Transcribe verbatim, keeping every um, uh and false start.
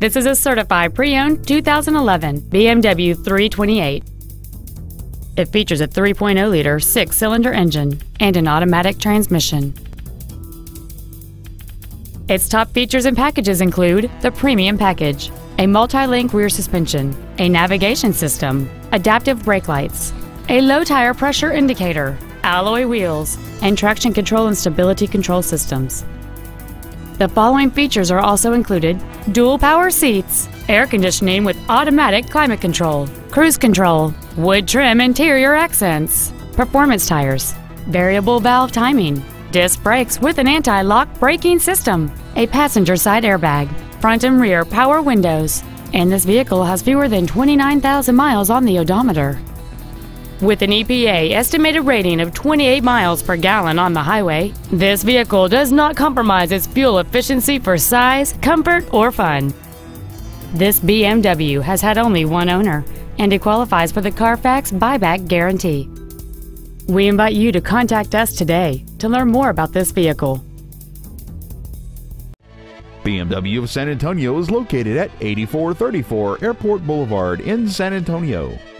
This is a certified pre-owned two thousand eleven B M W three twenty-eight. It features a three point oh liter six-cylinder engine and an automatic transmission. Its top features and packages include the Premium Package, a multi-link rear suspension, a navigation system, adaptive brake lights, a low tire pressure indicator, alloy wheels, and traction control and stability control systems. The following features are also included: dual power seats, air conditioning with automatic climate control, cruise control, wood trim interior accents, performance tires, variable valve timing, disc brakes with an anti-lock braking system, a passenger side airbag, front and rear power windows, and this vehicle has fewer than twenty-nine thousand miles on the odometer. With an E P A estimated rating of twenty-eight miles per gallon on the highway, this vehicle does not compromise its fuel efficiency for size, comfort, or fun. This B M W has had only one owner, and it qualifies for the Carfax buyback guarantee. We invite you to contact us today to learn more about this vehicle. B M W of San Antonio is located at eighty-four thirty-four Airport Boulevard in San Antonio.